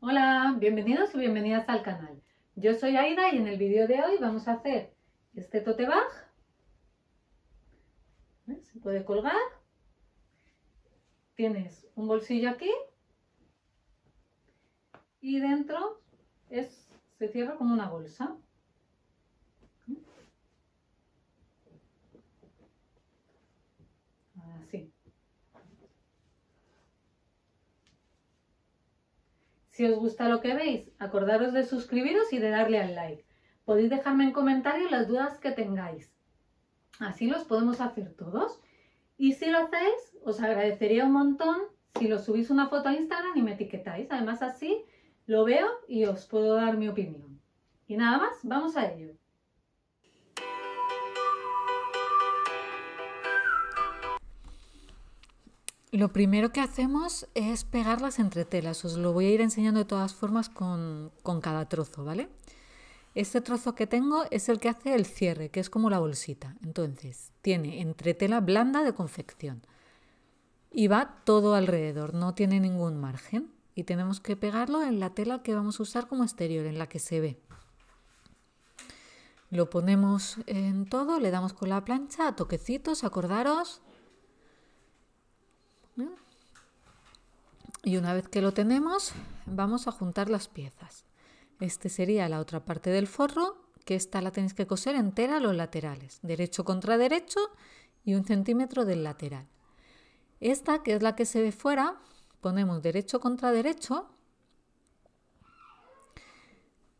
Hola, bienvenidos y bienvenidas al canal. Yo soy Aida y en el vídeo de hoy vamos a hacer este tote bag. Se puede colgar. Tienes un bolsillo aquí y dentro se cierra como una bolsa. Así. Si os gusta lo que veis, acordaros de suscribiros y de darle al like. Podéis dejarme en comentarios las dudas que tengáis. Así los podemos hacer todos. Y si lo hacéis, os agradecería un montón si lo subís una foto a Instagram y me etiquetáis. Además, así lo veo y os puedo dar mi opinión. Y nada más, vamos a ello. Lo primero que hacemos es pegar las entretelas. Os lo voy a ir enseñando de todas formas con cada trozo, ¿vale? Este trozo que tengo es el que hace el cierre, que es como la bolsita. Entonces, tiene entretela blanda de confección y va todo alrededor, no tiene ningún margen. Y tenemos que pegarlo en la tela que vamos a usar como exterior, en la que se ve. Lo ponemos en todo, le damos con la plancha a toquecitos, acordaros. Y una vez que lo tenemos, vamos a juntar las piezas. Este sería la otra parte del forro, que esta la tenéis que coser entera a los laterales, derecho contra derecho y 1 centímetro del lateral. Esta, que es la que se ve fuera, ponemos derecho contra derecho,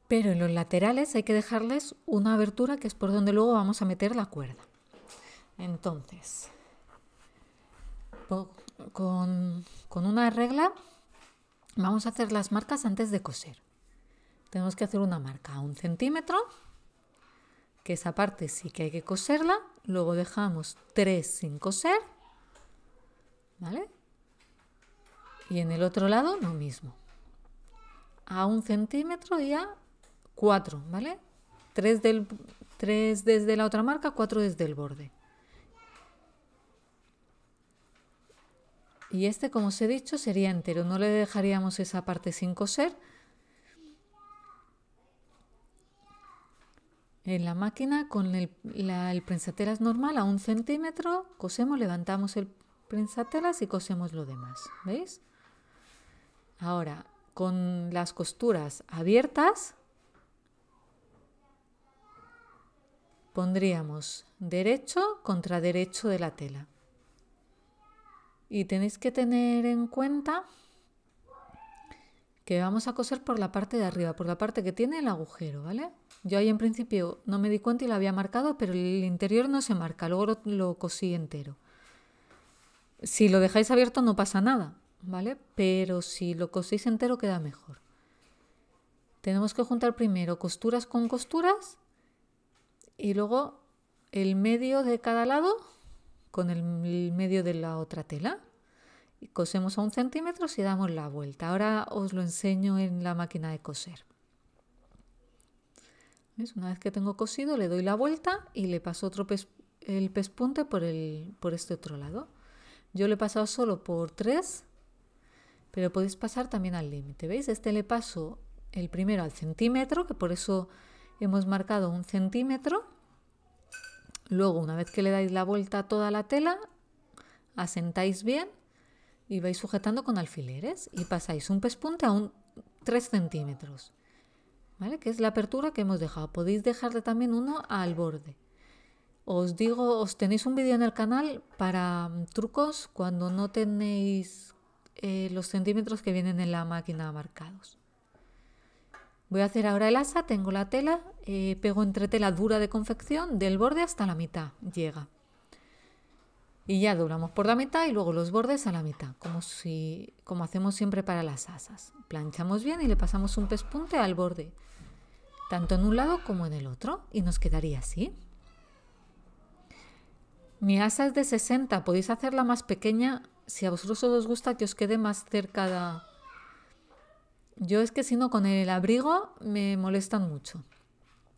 pero en los laterales hay que dejarles una abertura, que es por donde luego vamos a meter la cuerda. Entonces, con una regla vamos a hacer las marcas antes de coser. Tenemos que hacer una marca a 1 centímetro, que esa parte sí que hay que coserla. Luego dejamos 3 sin coser, ¿vale? Y en el otro lado lo mismo, a 1 centímetro y a 4, ¿vale? 3 desde la otra marca, 4 desde el borde. Y este, como os he dicho, sería entero. No le dejaríamos esa parte sin coser. En la máquina, con el prensatelas normal, a 1 centímetro, cosemos, levantamos el prensatelas y cosemos lo demás. ¿Veis? Ahora, con las costuras abiertas, pondríamos derecho contra derecho de la tela. Y tenéis que tener en cuenta que vamos a coser por la parte de arriba, por la parte que tiene el agujero, ¿vale? Yo ahí en principio no me di cuenta y lo había marcado, pero el interior no se marca, luego lo cosí entero. Si lo dejáis abierto no pasa nada, ¿vale? Pero si lo cosís entero queda mejor. Tenemos que juntar primero costuras con costuras y luego el medio de cada lado con el medio de la otra tela, y cosemos a 1 centímetro y damos la vuelta. Ahora os lo enseño en la máquina de coser. ¿Ves? Una vez que tengo cosido, le doy la vuelta y le paso el pespunte por este otro lado. Yo lo he pasado solo por 3, pero podéis pasar también al límite. ¿Veis? Este le paso el primero al centímetro, que por eso hemos marcado 1 centímetro. Luego, una vez que le dais la vuelta a toda la tela, asentáis bien y vais sujetando con alfileres y pasáis un pespunte a 3 centímetros, ¿vale? Que es la apertura que hemos dejado. Podéis dejarle también uno al borde. Os digo, os tenéis un vídeo en el canal para trucos cuando no tenéis los centímetros que vienen en la máquina marcados. Voy a hacer ahora el asa. Tengo la tela, pego entretela dura de confección, del borde hasta la mitad llega. Y ya doblamos por la mitad y luego los bordes a la mitad, como hacemos siempre para las asas. Planchamos bien y le pasamos un pespunte al borde, tanto en un lado como en el otro, y nos quedaría así. Mi asa es de 60, podéis hacerla más pequeña si a vosotros os gusta que os quede más cerca de... Yo es que si no, con el abrigo me molestan mucho.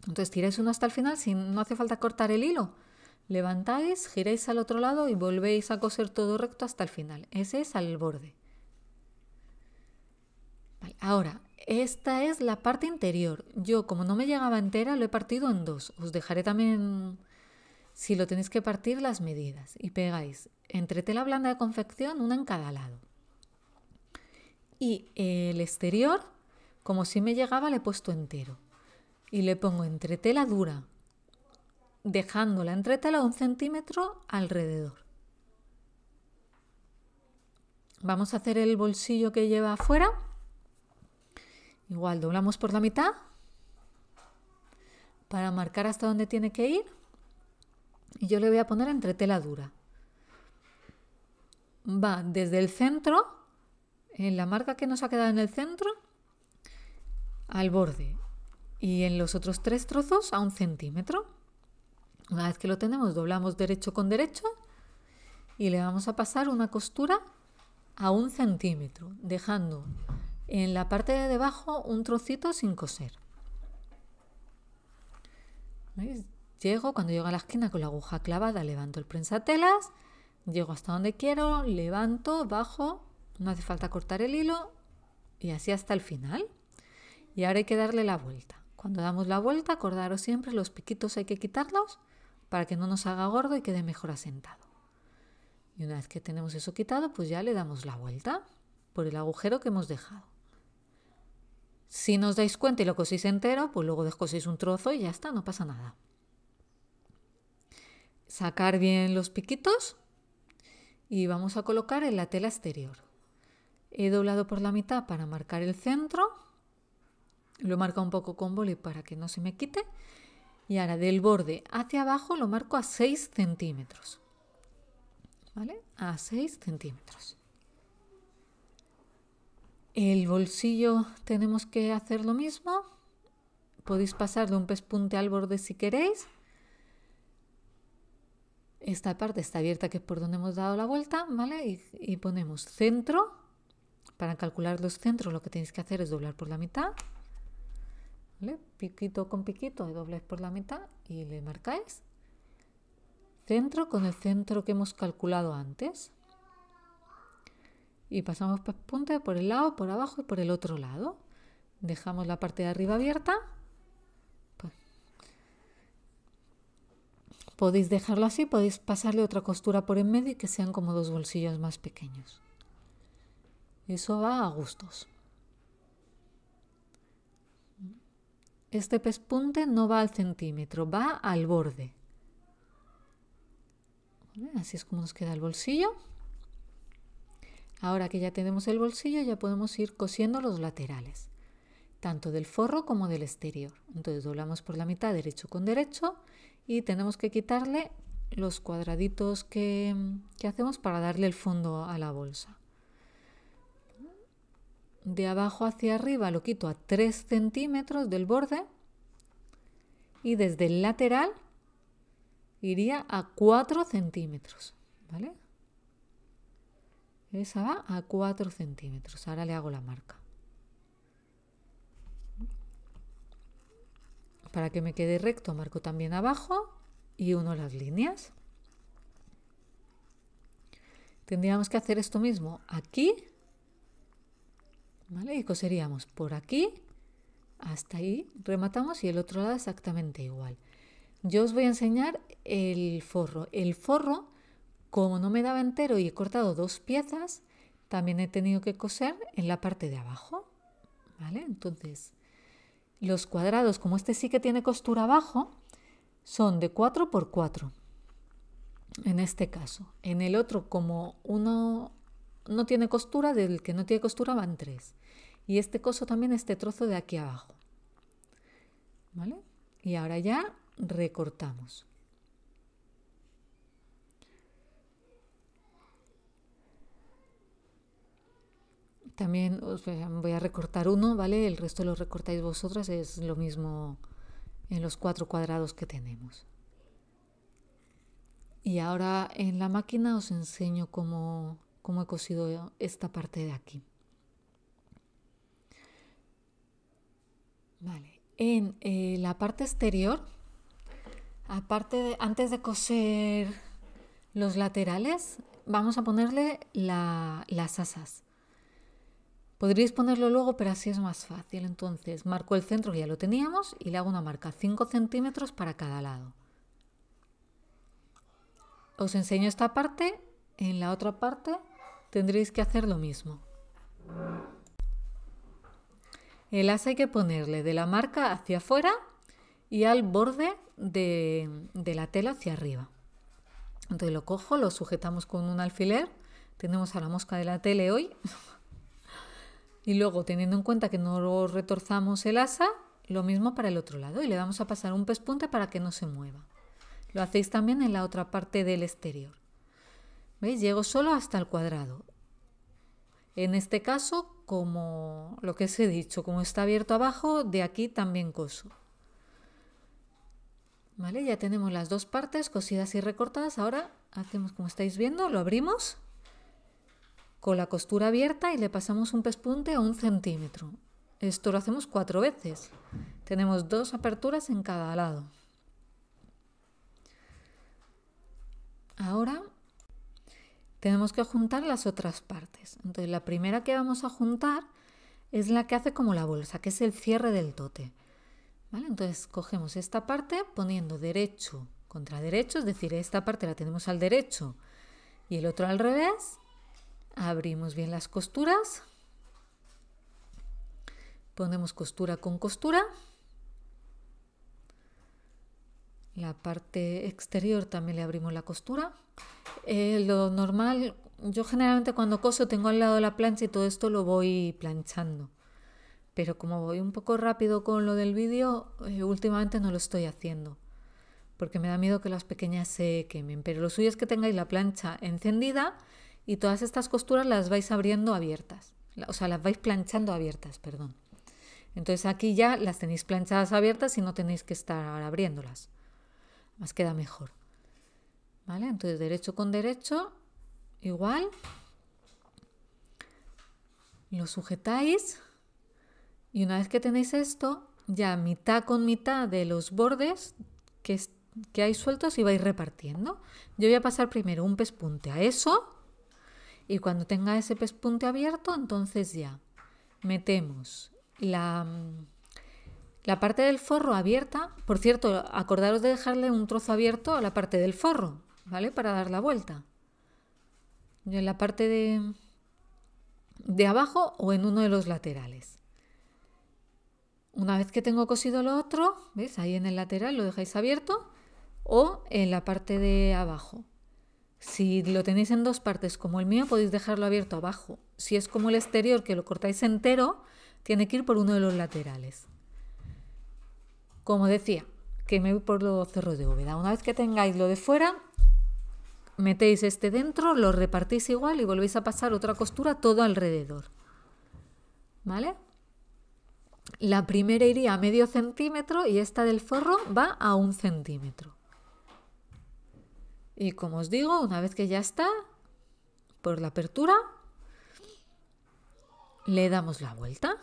Entonces tiráis uno hasta el final, si no hace falta cortar el hilo. Levantáis, giráis al otro lado y volvéis a coser todo recto hasta el final. Ese es al borde. Vale, ahora, Esta es la parte interior. Yo, como no me llegaba entera, lo he partido en dos. Os dejaré también, si lo tenéis que partir, las medidas. Y pegáis entre tela blanda de confección, una en cada lado. Y el exterior, como si me llegaba, le he puesto entero. Y le pongo entre tela dura, dejando la entretela 1 cm alrededor. Vamos a hacer el bolsillo que lleva afuera. Igual doblamos por la mitad para marcar hasta dónde tiene que ir. Y yo le voy a poner entretela dura. Va desde el centro, en la marca que nos ha quedado en el centro, al borde. Y en los otros 3 trozos a 1 cm. Una vez que lo tenemos, doblamos derecho con derecho y le vamos a pasar una costura a 1 cm, dejando en la parte de debajo un trocito sin coser. ¿Veis? Llego, cuando llego a la esquina con la aguja clavada, levanto el prensatelas, llego hasta donde quiero, levanto, bajo, no hace falta cortar el hilo y así hasta el final. Y ahora hay que darle la vuelta. Cuando damos la vuelta, acordaros siempre, los piquitos hay que quitarlos para que no nos haga gordo y quede mejor asentado. Y una vez que tenemos eso quitado, pues ya le damos la vuelta por el agujero que hemos dejado. Si no os dais cuenta y lo coséis entero, pues luego descoséis un trozo y ya está, no pasa nada. Sacar bien los piquitos y vamos a colocar en la tela exterior. He doblado por la mitad para marcar el centro. Lo marco un poco con boli para que no se me quite. Y ahora del borde hacia abajo lo marco a 6 cm. ¿Vale? A 6 cm. El bolsillo tenemos que hacer lo mismo. Podéis pasar de un pespunte al borde si queréis. Esta parte está abierta, que es por donde hemos dado la vuelta, ¿vale? Y ponemos centro. Para calcular los centros, lo que tenéis que hacer es doblar por la mitad. ¿Vale? Piquito con piquito, dobláis por la mitad y le marcáis centro con el centro que hemos calculado antes. Y pasamos pespunte por el lado, por abajo y por el otro lado. Dejamos la parte de arriba abierta. Pues podéis dejarlo así, podéis pasarle otra costura por en medio y que sean como 2 bolsillos más pequeños. Eso va a gustos. Este pespunte no va al centímetro, va al borde. Así es como nos queda el bolsillo. Ahora que ya tenemos el bolsillo, ya podemos ir cosiendo los laterales, tanto del forro como del exterior. Entonces doblamos por la mitad, derecho con derecho, y tenemos que quitarle los cuadraditos que hacemos para darle el fondo a la bolsa. De abajo hacia arriba lo quito a 3 cm del borde y desde el lateral iría a 4 cm, ¿vale? Esa va a 4 cm, ahora le hago la marca. Para que me quede recto marco también abajo y uno las líneas. Tendríamos que hacer esto mismo aquí. ¿Vale? Y coseríamos por aquí hasta ahí, rematamos y el otro lado exactamente igual. Yo os voy a enseñar el forro. El forro, como no me daba entero y he cortado 2 piezas, también he tenido que coser en la parte de abajo. ¿Vale? Entonces, los cuadrados, como este sí que tiene costura abajo, son de 4x4. En este caso. En el otro, como uno no tiene costura, del que no tiene costura van 3. Y este coso también este trozo de aquí abajo. ¿Vale? Y ahora ya recortamos. También os voy a recortar uno, ¿vale? El resto lo recortáis vosotras, es lo mismo en los 4 cuadrados que tenemos. Y ahora en la máquina os enseño cómo he cosido esta parte de aquí. Vale, en la parte exterior, antes de coser los laterales, vamos a ponerle las asas. Podríais ponerlo luego, pero así es más fácil. Entonces, marco el centro, que ya lo teníamos, y le hago una marca 5 centímetros para cada lado. Os enseño esta parte, en la otra parte tendréis que hacer lo mismo. El asa hay que ponerle de la marca hacia afuera y al borde de la tela hacia arriba. Entonces lo cojo, lo sujetamos con un alfiler, tenemos a la mosca de la tele hoy. Y luego, teniendo en cuenta que no retorzamos el asa, lo mismo para el otro lado. Y le vamos a pasar un pespunte para que no se mueva. Lo hacéis también en la otra parte del exterior. ¿Veis? Llego solo hasta el cuadrado. En este caso, como lo que os he dicho, como está abierto abajo, de aquí también coso. ¿Vale? Ya tenemos las dos partes cosidas y recortadas. Ahora hacemos como estáis viendo, lo abrimos con la costura abierta y le pasamos un pespunte a 1 centímetro. Esto lo hacemos 4 veces. Tenemos 2 aperturas en cada lado. Ahora tenemos que juntar las otras partes. Entonces la primera que vamos a juntar es la que hace como la bolsa, que es el cierre del tote. ¿Vale? Entonces cogemos esta parte poniendo derecho contra derecho, es decir, esta parte la tenemos al derecho y el otro al revés. Abrimos bien las costuras, ponemos costura con costura, la parte exterior también le abrimos la costura. Lo normal, yo generalmente cuando coso tengo al lado la plancha y todo esto lo voy planchando, pero como voy un poco rápido con lo del vídeo, últimamente no lo estoy haciendo porque me da miedo que las pequeñas se quemen, pero lo suyo es que tengáis la plancha encendida y todas estas costuras las vais abriendo abiertas, o sea, las vais planchando abiertas, perdón. Entonces aquí ya las tenéis planchadas abiertas y no tenéis que estar abriéndolas. Más queda mejor. ¿Vale? Entonces derecho con derecho, igual. Lo sujetáis y una vez que tenéis esto, ya mitad con mitad de los bordes que hay sueltos y vais repartiendo. Yo voy a pasar primero un pespunte a eso. Y cuando tenga ese pespunte abierto, entonces ya metemos la parte del forro abierta. Por cierto, acordaros de dejarle un trozo abierto a la parte del forro, ¿vale? Para dar la vuelta. Yo en la parte de abajo o en uno de los laterales. Una vez que tengo cosido lo otro, ¿veis? Ahí en el lateral lo dejáis abierto o en la parte de abajo. Si lo tenéis en dos partes como el mío, podéis dejarlo abierto abajo. Si es como el exterior, que lo cortáis entero, tiene que ir por uno de los laterales. Como decía, que me voy por los cerros de bóveda. Una vez que tengáis lo de fuera, metéis este dentro, lo repartís igual y volvéis a pasar otra costura todo alrededor. ¿Vale? La primera iría a medio centímetro y esta del forro va a 1 centímetro. Y como os digo, una vez que ya está, por la apertura, le damos la vuelta.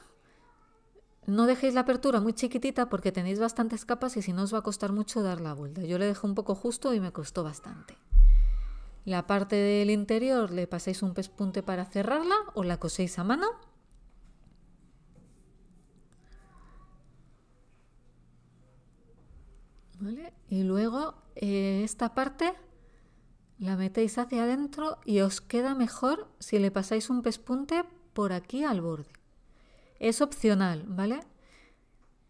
No dejéis la apertura muy chiquitita porque tenéis bastantes capas y si no os va a costar mucho dar la vuelta. Yo le dejé un poco justo y me costó bastante. La parte del interior le pasáis un pespunte para cerrarla o la coséis a mano. ¿Vale? Y luego esta parte la metéis hacia adentro y os queda mejor si le pasáis un pespunte por aquí al borde. Es opcional, ¿vale?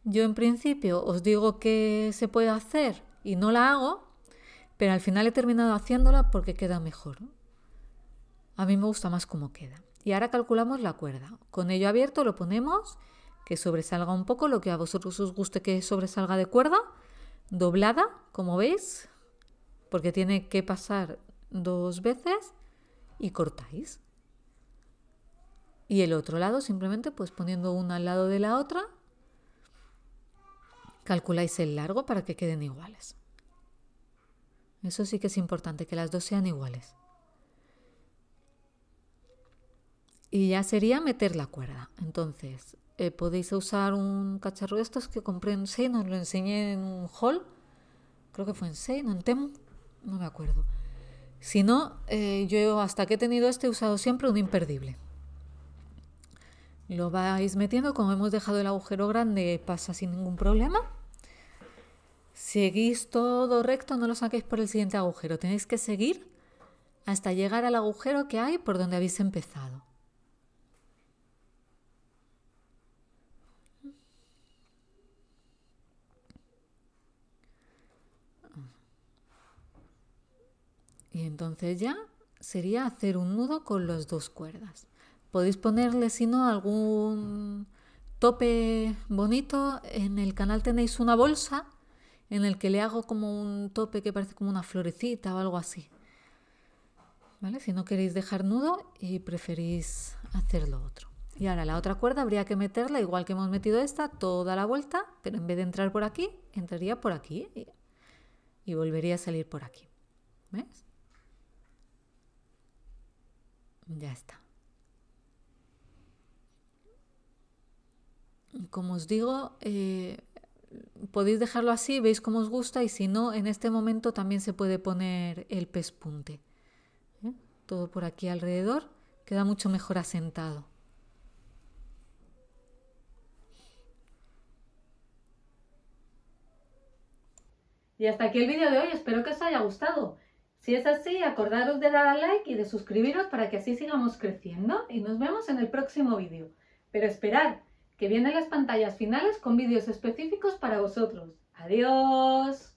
Yo en principio os digo que se puede hacer y no la hago, pero al final he terminado haciéndola porque queda mejor. A mí me gusta más cómo queda. Y ahora calculamos la cuerda. Con ello abierto lo ponemos, que sobresalga un poco lo que a vosotros os guste que sobresalga de cuerda, doblada, como veis, porque tiene que pasar 2 veces y cortáis. Y el otro lado simplemente pues poniendo una al lado de la otra, calculáis el largo para que queden iguales. Eso sí que es importante, que las dos sean iguales. Y ya sería meter la cuerda. Entonces podéis usar un cacharro de estos que compré en Shein, os lo enseñé en un haul. Creo que fue en Shein, en Temu, no me acuerdo. Si no, yo hasta que he tenido este he usado siempre un imperdible. Lo vais metiendo, como hemos dejado el agujero grande, pasa sin ningún problema. Seguís todo recto, no lo saquéis por el siguiente agujero. Tenéis que seguir hasta llegar al agujero que hay por donde habéis empezado. Y entonces ya sería hacer un nudo con las dos cuerdas. Podéis ponerle, si no, algún tope bonito. En el canal tenéis una bolsa en el que le hago como un tope que parece como una florecita o algo así, ¿vale? Si no queréis dejar nudo y preferís hacer lo otro. Y ahora la otra cuerda habría que meterla, igual que hemos metido esta, toda la vuelta, pero en vez de entrar por aquí, entraría por aquí y volvería a salir por aquí. ¿Ves? Ya está. Como os digo, podéis dejarlo así, veis cómo os gusta, y si no, en este momento también se puede poner el pespunte. ¿Eh? Todo por aquí alrededor queda mucho mejor asentado. Y hasta aquí el vídeo de hoy, espero que os haya gustado. Si es así, acordaros de dar a like y de suscribiros para que así sigamos creciendo, y nos vemos en el próximo vídeo. Pero esperad, que vienen las pantallas finales con vídeos específicos para vosotros. ¡Adiós!